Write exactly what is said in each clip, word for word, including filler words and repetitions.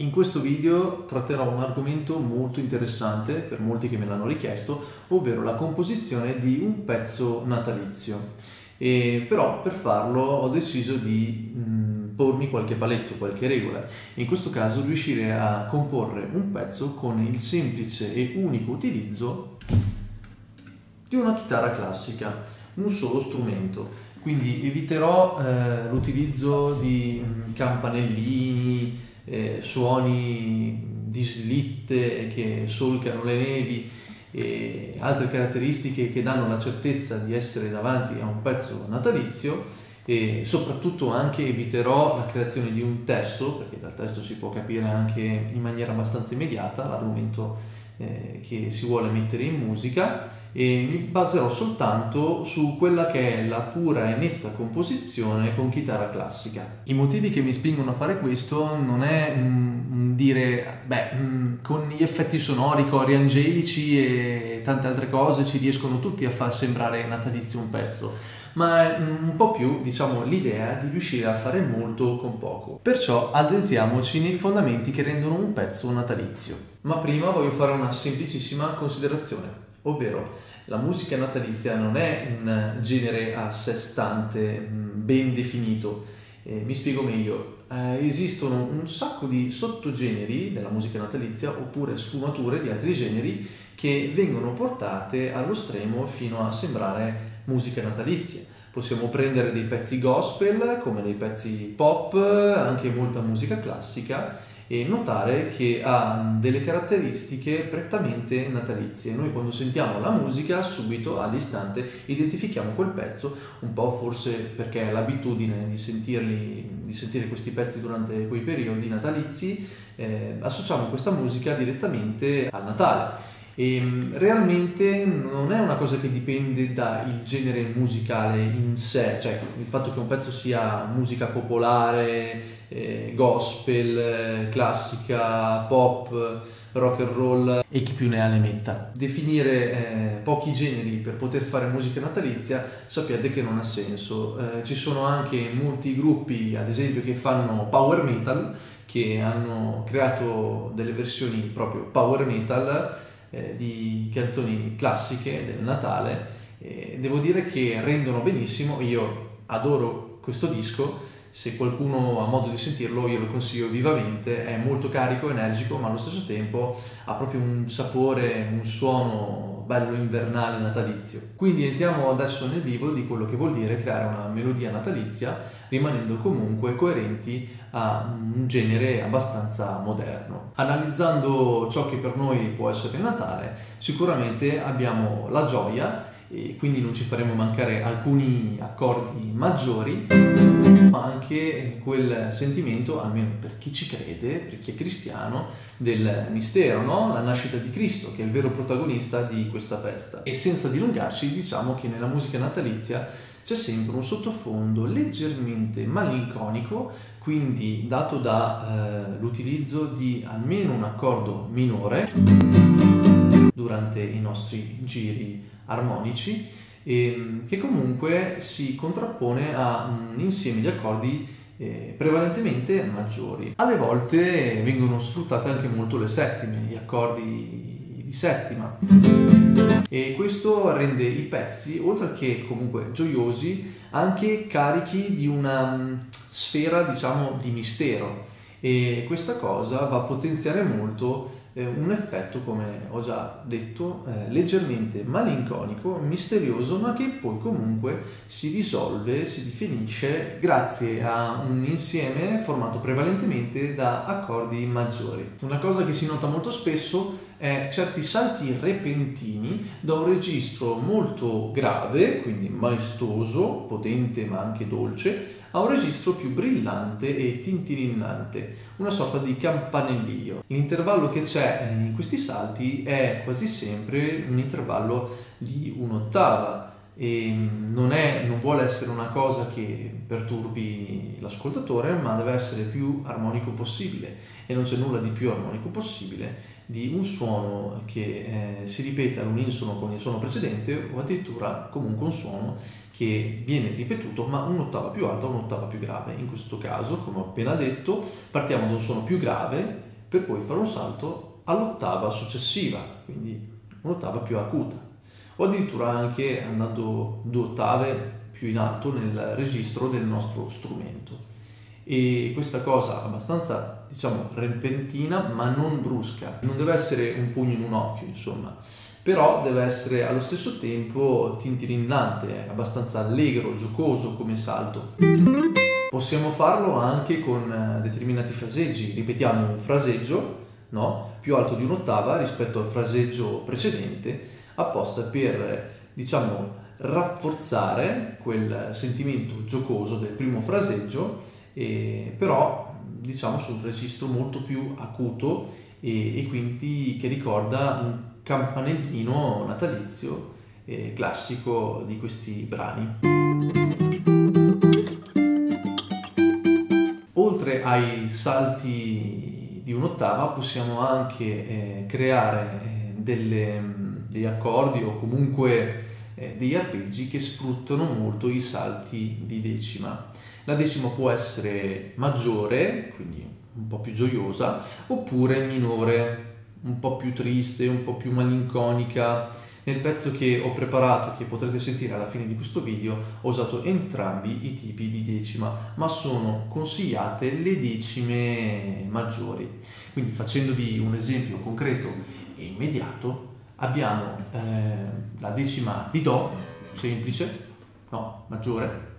In questo video tratterò un argomento molto interessante per molti che me l'hanno richiesto, ovvero la composizione di un pezzo natalizio. E però per farlo ho deciso di mh, pormi qualche paletto, qualche regola. In questo caso riuscire a comporre un pezzo con il semplice e unico utilizzo di una chitarra classica, un solo strumento. Quindi eviterò eh, l'utilizzo di mh, campanellini, Eh, suoni di slitte che solcano le nevi e altre caratteristiche che danno la certezza di essere davanti a un pezzo natalizio, e soprattutto anche eviterò la creazione di un testo, perché dal testo si può capire anche in maniera abbastanza immediata l'argomento eh, che si vuole mettere in musica, e mi baserò soltanto su quella che è la pura e netta composizione con chitarra classica. I motivi che mi spingono a fare questo non è mm, dire beh mm, con gli effetti sonori, cori angelici e tante altre cose ci riescono tutti a far sembrare natalizio un pezzo, ma è mm, un po' più, diciamo, l'idea di riuscire a fare molto con poco. Perciò addentriamoci nei fondamenti che rendono un pezzo natalizio. Ma prima voglio fare una semplicissima considerazione, ovvero la musica natalizia non è un genere a sé stante ben definito. Eh, mi spiego meglio. Eh, esistono un sacco di sottogeneri della musica natalizia oppure sfumature di altri generi che vengono portate allo stremo fino a sembrare musica natalizia. Possiamo prendere dei pezzi gospel come dei pezzi pop, anche molta musica classica, e notare che ha delle caratteristiche prettamente natalizie. Noi quando sentiamo la musica subito all'istante identifichiamo quel pezzo, un po' forse perché è l'abitudine di sentirli, di sentire questi pezzi durante quei periodi natalizi, eh, associamo questa musica direttamente al Natale. E realmente non è una cosa che dipende dal genere musicale in sé, cioè il fatto che un pezzo sia musica popolare, eh, gospel, classica, pop, rock and roll e chi più ne ha ne metta. Definire eh, pochi generi per poter fare musica natalizia, sappiate che non ha senso. Eh, ci sono anche molti gruppi, ad esempio, che fanno power metal, che hanno creato delle versioni proprio power metal di canzoni classiche del Natale. Devo dire che rendono benissimo, io adoro questo disco, se qualcuno ha modo di sentirlo io lo consiglio vivamente, è molto carico, energico, ma allo stesso tempo ha proprio un sapore, un suono bello invernale natalizio. Quindi entriamo adesso nel vivo di quello che vuol dire creare una melodia natalizia rimanendo comunque coerenti a un genere abbastanza moderno. Analizzando ciò che per noi può essere Natale, sicuramente abbiamo la gioia, e quindi non ci faremo mancare alcuni accordi maggiori, ma anche quel sentimento, almeno per chi ci crede, per chi è cristiano, del mistero, no? La nascita di Cristo, che è il vero protagonista di questa festa. E senza dilungarci, diciamo che nella musica natalizia c'è sempre un sottofondo leggermente malinconico, quindi dato dall'utilizzo eh, di almeno un accordo minore durante i nostri giri armonici, ehm, che comunque si contrappone a un insieme di accordi eh, prevalentemente maggiori. Alle volte vengono sfruttate anche molto le settime, gli accordi di settima, e questo rende i pezzi, oltre che comunque gioiosi, anche carichi di una sfera, diciamo, di mistero, e questa cosa va a potenziare molto un effetto, come ho già detto, eh, leggermente malinconico, misterioso, ma che poi comunque si risolve, si definisce grazie a un insieme formato prevalentemente da accordi maggiori. Una cosa che si nota molto spesso è certi salti repentini da un registro molto grave, quindi maestoso, potente ma anche dolce, ha un registro più brillante e tintinnante, una sorta di campanellio. L'intervallo che c'è in questi salti è quasi sempre un intervallo di un'ottava, e non, è, non vuole essere una cosa che perturbi l'ascoltatore, ma deve essere più armonico possibile, e non c'è nulla di più armonico possibile di un suono che eh, si ripeta all'unisono con il suono precedente, o addirittura comunque un suono che viene ripetuto ma un'ottava più alta o un'ottava più grave. In questo caso, come ho appena detto, partiamo da un suono più grave per poi fare un salto all'ottava successiva, quindi un'ottava più acuta, o addirittura anche andando due ottave più in alto nel registro del nostro strumento. E questa cosa abbastanza, diciamo, repentina ma non brusca, non deve essere un pugno in un occhio, insomma, però deve essere allo stesso tempo tintirillante, abbastanza allegro, giocoso come salto. Possiamo farlo anche con determinati fraseggi, ripetiamo un fraseggio, no? Più alto di un'ottava rispetto al fraseggio precedente, apposta per, diciamo, rafforzare quel sentimento giocoso del primo fraseggio, e però, diciamo, su un registro molto più acuto e, e quindi che ricorda un campanellino natalizio eh, classico di questi brani. Oltre ai salti di un'ottava possiamo anche eh, creare delle degli accordi o comunque eh, degli arpeggi che sfruttano molto i salti di decima. La decima può essere maggiore, quindi un po' più gioiosa, oppure minore, un po' più triste, un po' più malinconica. Nel pezzo che ho preparato, che potrete sentire alla fine di questo video, ho usato entrambi i tipi di decima, ma sono consigliate le decime maggiori. Quindi, facendovi un esempio concreto e immediato, abbiamo eh, la decima di Do, semplice, no, maggiore,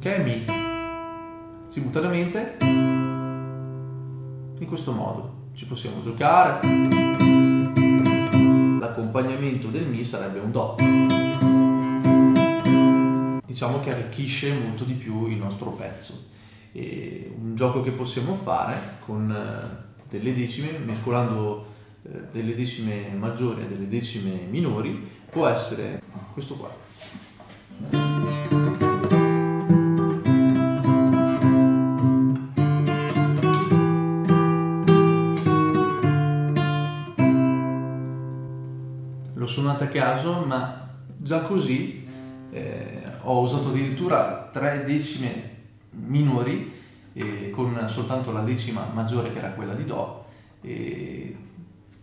che è Mi, simultaneamente, in questo modo, ci possiamo giocare, l'accompagnamento del Mi sarebbe un Do, diciamo che arricchisce molto di più il nostro pezzo. E un gioco che possiamo fare con delle decime, mescolando delle decime maggiori e delle decime minori, può essere questo qua. L'ho suonata a caso, ma già così eh, ho usato addirittura tre decime minori eh, con soltanto la decima maggiore, che era quella di Do, e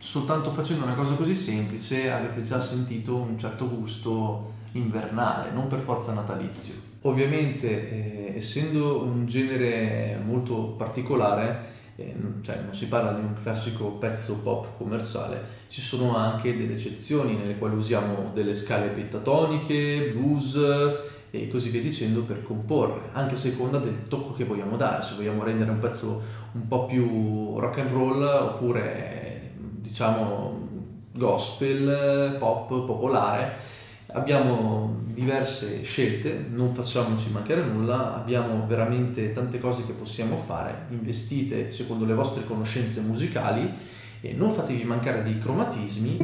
soltanto facendo una cosa così semplice avete già sentito un certo gusto invernale, non per forza natalizio. Ovviamente, eh, essendo un genere molto particolare, eh, cioè non si parla di un classico pezzo pop commerciale, ci sono anche delle eccezioni nelle quali usiamo delle scale pentatoniche, blues e così via dicendo per comporre, anche a seconda del tocco che vogliamo dare, se vogliamo rendere un pezzo un po' più rock and roll oppure, diciamo, gospel, pop, popolare. Abbiamo diverse scelte, non facciamoci mancare nulla, abbiamo veramente tante cose che possiamo fare, investite secondo le vostre conoscenze musicali e non fatevi mancare dei cromatismi,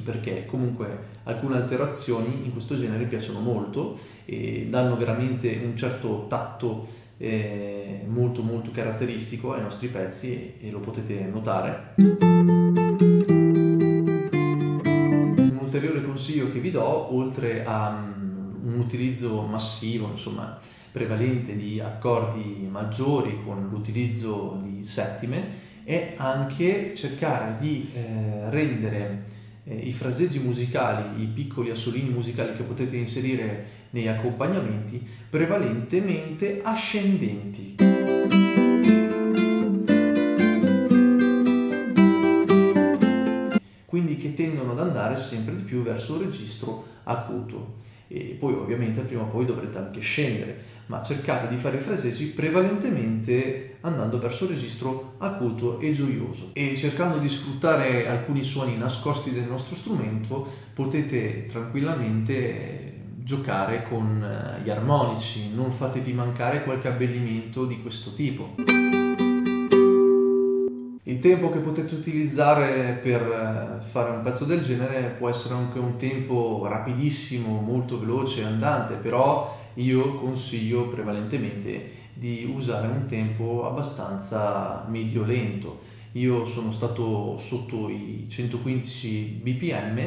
perché comunque alcune alterazioni in questo genere piacciono molto e danno veramente un certo tatto molto molto caratteristico ai nostri pezzi, e lo potete notare. Un ulteriore consiglio che vi do, oltre a un utilizzo massivo, insomma prevalente, di accordi maggiori con l'utilizzo di settime, è anche cercare di eh, rendere eh, i fraseggi musicali, i piccoli assolini musicali che potete inserire nei accompagnamenti, prevalentemente ascendenti. Quindi che tendono ad andare sempre di più verso il registro acuto. E poi ovviamente prima o poi dovrete anche scendere, ma cercate di fare i fraseggi prevalentemente andando verso il registro acuto e gioioso, e cercando di sfruttare alcuni suoni nascosti del nostro strumento potete tranquillamente giocare con gli armonici, non fatevi mancare qualche abbellimento di questo tipo. Il tempo che potete utilizzare per fare un pezzo del genere può essere anche un tempo rapidissimo, molto veloce, andante, però io consiglio prevalentemente di usare un tempo abbastanza medio-lento. Io sono stato sotto i centoquindici B P M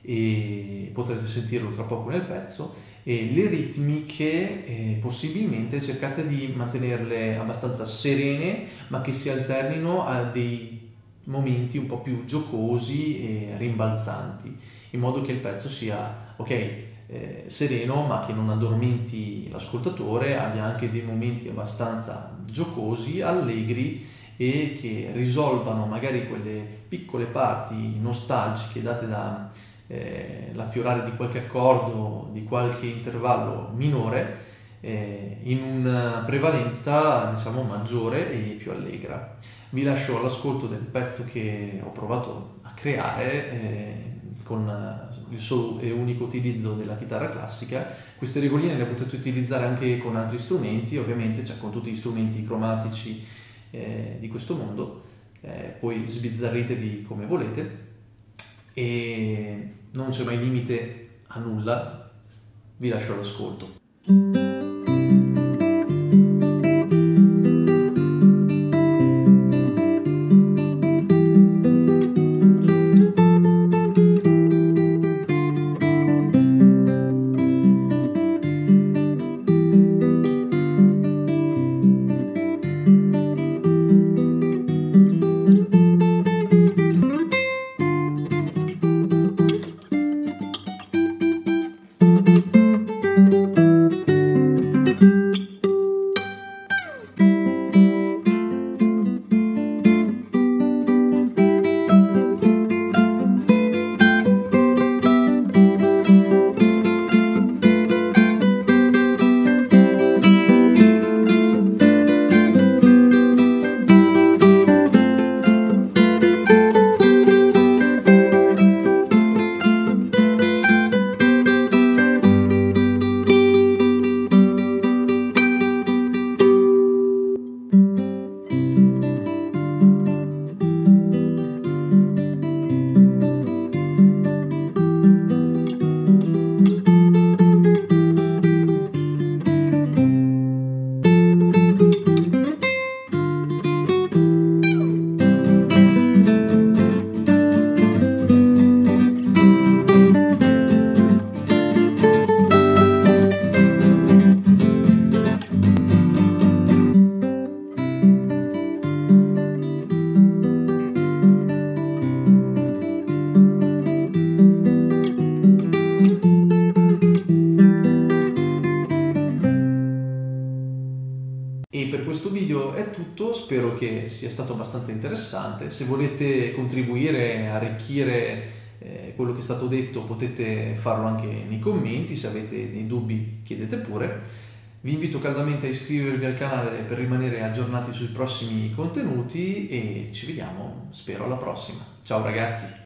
e potrete sentirlo tra poco nel pezzo, e le ritmiche eh, possibilmente cercate di mantenerle abbastanza serene, ma che si alternino a dei momenti un po' più giocosi e rimbalzanti, in modo che il pezzo sia ok, eh, sereno, ma che non addormenti l'ascoltatore, abbia anche dei momenti abbastanza giocosi, allegri, e che risolvano magari quelle piccole parti nostalgiche date da eh, l'affiorare di qualche accordo, di qualche intervallo minore, eh, in una prevalenza diciamo maggiore e più allegra. Vi lascio all'ascolto del pezzo che ho provato a creare eh, con il solo e unico utilizzo della chitarra classica. Queste regoline le potete utilizzare anche con altri strumenti, ovviamente, cioè con tutti gli strumenti cromatici Eh, di questo mondo, eh, poi sbizzarritevi come volete e non c'è mai limite a nulla. Vi lascio all'ascolto. E per questo video è tutto, spero che sia stato abbastanza interessante. Se volete contribuire, arricchire eh, quello che è stato detto, potete farlo anche nei commenti. Se avete dei dubbi, chiedete pure. Vi invito caldamente a iscrivervi al canale per rimanere aggiornati sui prossimi contenuti e ci vediamo, spero, alla prossima. Ciao ragazzi!